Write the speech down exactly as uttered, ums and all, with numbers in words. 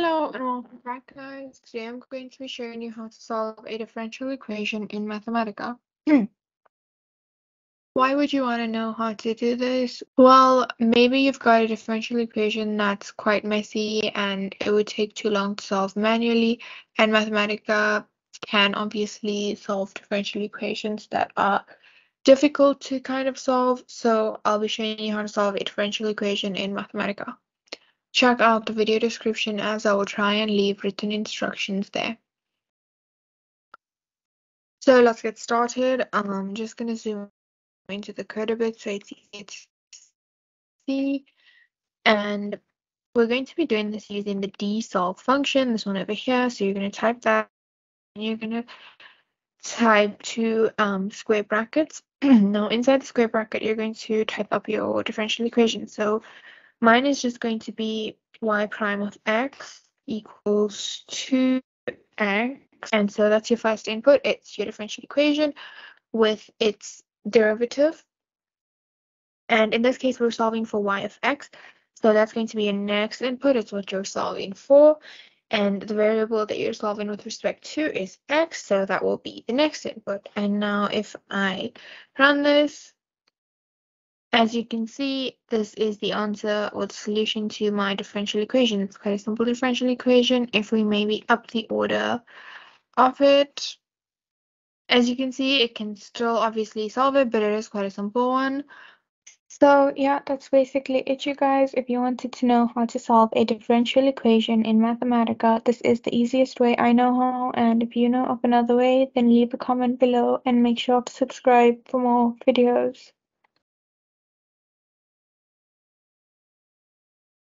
Hello and welcome back guys. Today I'm going to be showing you how to solve a differential equation in Mathematica. Why would you want to know how to do this? Well, maybe you've got a differential equation that's quite messy and it would take too long to solve manually, and Mathematica can obviously solve differential equations that are difficult to kind of solve. So I'll be showing you how to solve a differential equation in Mathematica. Check out the video description as I will try and leave written instructions there. So let's get started. I'm just going to zoom into the code a bit so it's easy to see. And we're going to be doing this using the dsolve function, this one over here. So you're going to type that and you're going to type two um, square brackets. Now inside the square bracket, you're going to type up your differential equation. So mine is just going to be y prime of x equals two x. And so that's your first input. It's your differential equation with its derivative. And in this case, we're solving for y of x. So that's going to be your next input. It's what you're solving for. And the variable that you're solving with respect to is x. So that will be the next input. And now if I run this, as you can see, this is the answer or the solution to my differential equation. It's quite a simple differential equation if we maybe up the order of it. As you can see, it can still obviously solve it, but it is quite a simple one. So yeah, that's basically it, you guys. If you wanted to know how to solve a differential equation in Mathematica, this is the easiest way I know how. And if you know of another way, then leave a comment below and make sure to subscribe for more videos.